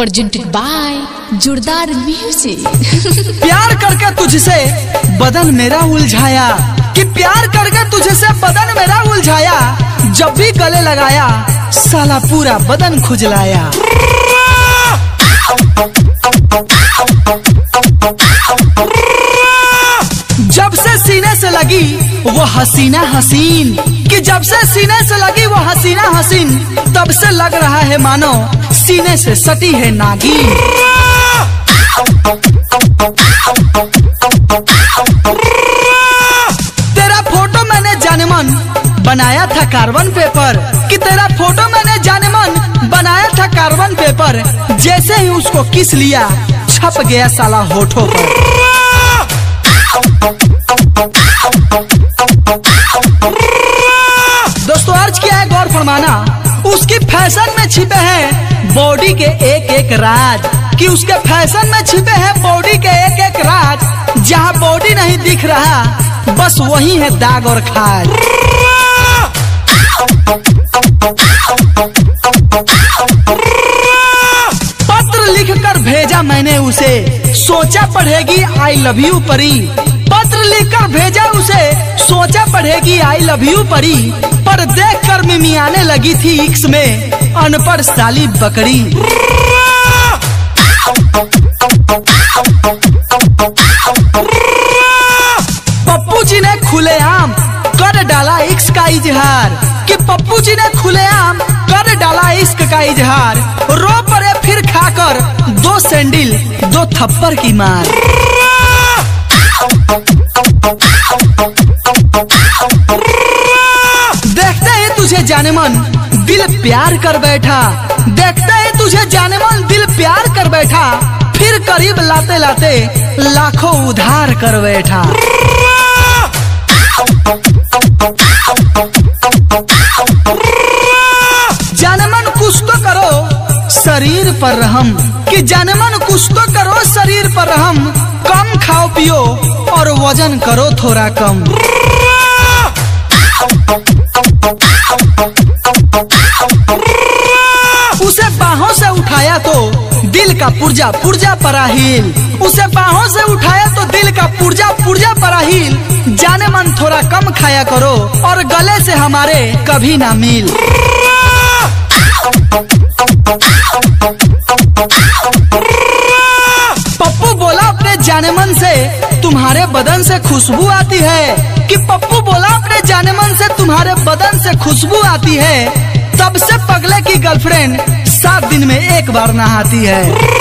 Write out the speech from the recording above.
presented by जोरदार music. प्यार करके तुझसे बदन मेरा उलझाया कि प्यार करके तुझसे बदन मेरा उलझाया, जब भी गले लगाया साला पूरा बदन खुजलाया। जब से सीने से लगी वो हसीना हसीन, कि जब से सीने से लगी वो हसीना हसीन, तब से लग रहा है मानो सीने से सटी है नागिन। तेरा फोटो मैंने जानमन बनाया था कार्बन पेपर, कि तेरा फोटो मैंने जानमन बनाया था कार्बन पेपर, जैसे ही उसको किस लिया छप गया साला होठों पर। दोस्तों अर्ज किया है गौर फरमाना, उसकी फैशन में छिपे हैं बॉडी के एक एक राज, कि उसके फैशन में छिपे हैं बॉडी के एक एक राज, जहां बॉडी नहीं दिख रहा बस वही है दाग और खाज। पत्र लिखकर भेजा मैंने उसे, सोचा पढ़ेगी आई लव यू परी। पत्र लिखकर भेजा उसे, सोचा पढ़ेगी आई लव यू परी, पर देख कर मिमियाने लगी थी इक्स में अनपढ़ साली बकरी। पप्पू जी ने खुलेआम कर डाला इक्स का इजहार, कि पप्पू जी ने खुलेआम कर डाला इश्क का इजहार, रो पड़े फिर खाकर दो सैंडल दो थप्पड़ की मार। देखते ही तुझे जानेमन दिल प्यार कर बैठा, देखते ही तुझे जानेमन दिल प्यार कर बैठा, फिर करीब लाते लाते लाखों उधार कर बैठा। जानेमन कुछ तो करो शरीर पर रहम, कि जानेमन कुछ तो करो शरीर पर रहम, कम खाओ पियो और वजन करो थोड़ा कम। उसे बाहों से उठाया तो दिल का पुर्जा पुर्जा पराहील, उसे बाहों से उठाया तो दिल का पुर्जा पुर्जा पराहील, जाने मन थोड़ा कम खाया करो और गले से हमारे कभी ना मिल। पप्पू बोला अपने जानेमन से तुम्हारे बदन से खुशबू आती है, कि पप्पू बोला अपने जानेमन से तुम्हारे बदन से खुशबू आती है, तब से पगले की गर्लफ्रेंड 7 दिन में एक बार नहाती है।